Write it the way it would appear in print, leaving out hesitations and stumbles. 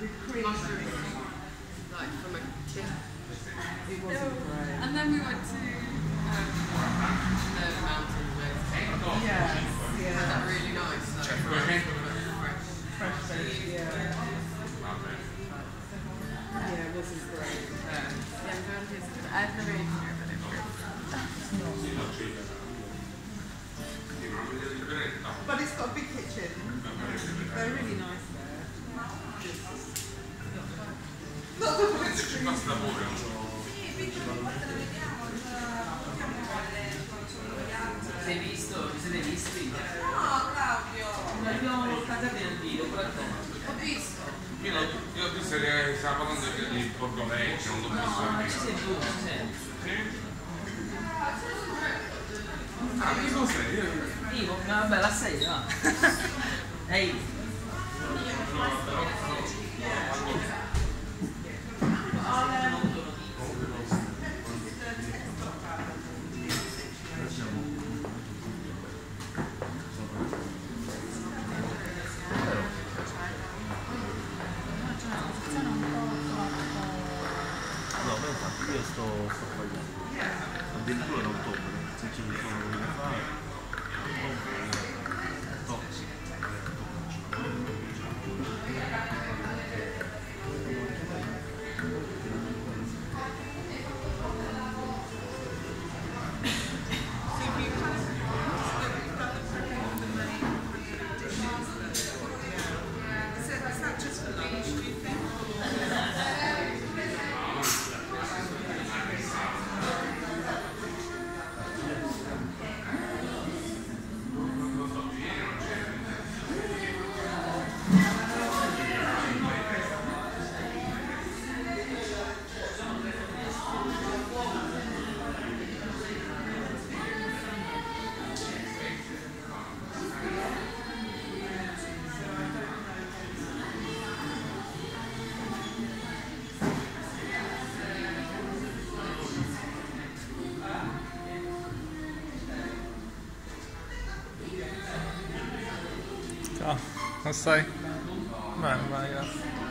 like from a tip. It wasn't great. And then we went to the mountains with. Yeah, yeah. That really nice. Like, fresh fish. Yeah. Yeah, it wasn't great. Yeah, I'm going to taste it. I've never eaten here, but it works. But it's got a big kitchen. They're really nice there. Not the Sei visto? Vi siete visti? No, Claudio! Ma abbiamo fatto bene il video, però ho visto! Io ho visto che stava parlando di Portolecce, non l'ho visto. No, ma ci sei tu, ci sei. Sì? Ah, vivo sei? Vivo? Vabbè, la sei, va. Ehi! Ciao, non stai? Bene, vai, grazie.